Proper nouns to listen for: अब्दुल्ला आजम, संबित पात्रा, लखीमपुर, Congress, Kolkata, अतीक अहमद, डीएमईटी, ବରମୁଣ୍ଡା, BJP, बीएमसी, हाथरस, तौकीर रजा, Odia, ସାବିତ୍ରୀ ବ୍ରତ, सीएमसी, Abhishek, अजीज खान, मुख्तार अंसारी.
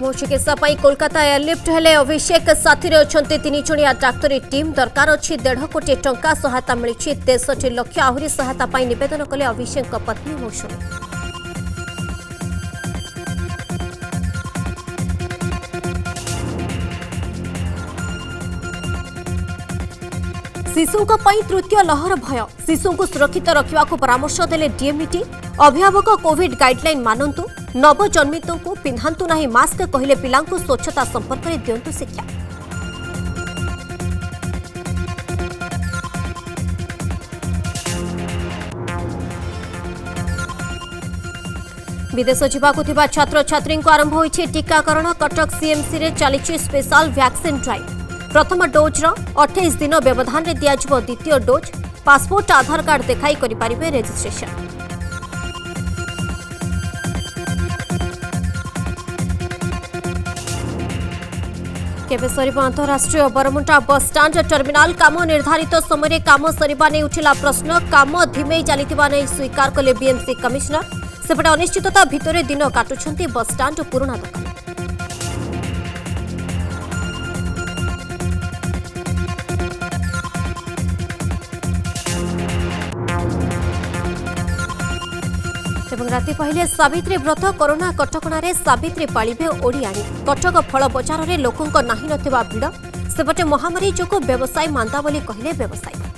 मो चिकित्सा कोलकाता एयरलिफ्ट हेले अभिषेक साथी अच्छे तीन जणिया डाक्तरी टीम दरकार अच्छी 1.5 कोटी टंका सहायता मिली 63 लाख आहरी सहायता पाई निवेदन कले अभिषेक पत्नी मौसुमी। शिशुं तृतीय लहर भय शिशुं सुरक्षित रखा परामर्श देले डीएमईटी अभिभावक कोविड गाइडलाइन मानतु नवजन्मितों को पिंधातु ना मास्क कहले पिलांकु स्वच्छता संपर्क में दिंतु शिक्षा। विदेश जावाकु थिबा छात्र छात्री आरंभ होइछि टीकाकरण कटक सीएमसी रे चलिछि स्पेशल वैक्सीन ड्राइव प्रथम डोज्र 28 दिन व्यवधान में दिज्व द्वितीय डोज पासपोर्ट आधार कार्ड देखाई करें रेजिस्ट्रेशन। केवे सर अंतरराष्ट्रीय बरमुंडा बस स्टांड टर्मिनाल काम निर्धारित समय काम सरवा नहीं उठिला प्रश्न काम धीमे चलता नहीं स्वीकार कले बीएमसी कमिशनर सेपटे अनिश्चितता भितर दिन काटुंट बस स्टांड पुराणा दुकान। राति पहले सावित्री व्रत कोरोना कटकणारे सावित्री पालिबे ओडियाणी कटक फल बजार में लोकों नाही नथिबा भिड़ सेपटे महामारी जो व्यवसाय मांदा बोली कहले व्यवसायी।